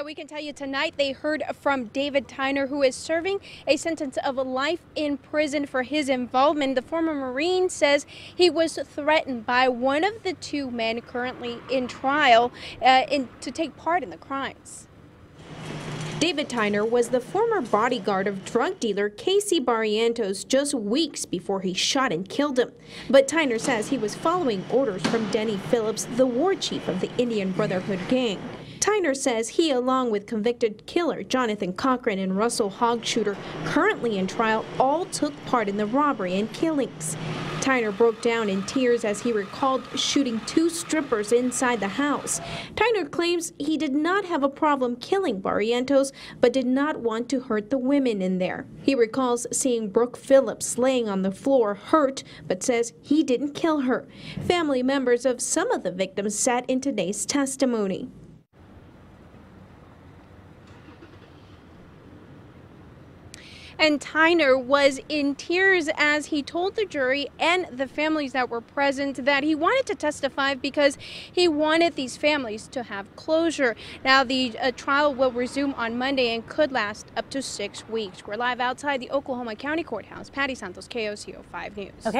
Yeah, we can tell you tonight they heard from David Tyner, who is serving a sentence of life in prison for his involvement. The former Marine says he was threatened by one of the two men currently in trial to take part in the crimes. David Tyner was the former bodyguard of drug dealer Casey Barrientos just weeks before he shot and killed him. But Tyner says he was following orders from Denny Phillips, the war chief of the Indian Brotherhood gang. Tyner says he, along with convicted killer Jonathan Cochran and Russell Hogshooter, currently in trial, all took part in the robbery and killings. Tyner broke down in tears as he recalled shooting two strippers inside the house. Tyner claims he did not have a problem killing Barrientos, but did not want to hurt the women in there. He recalls seeing Brooke Phillips laying on the floor hurt, but says he didn't kill her. Family members of some of the victims sat in today's testimony. And Tyner was in tears as he told the jury and the families that were present that he wanted to testify because he wanted these families to have closure. Now, the trial will resume on Monday and could last up to 6 weeks. We're live outside the Oklahoma County Courthouse. Patty Santos, KOCO 5 News. Okay.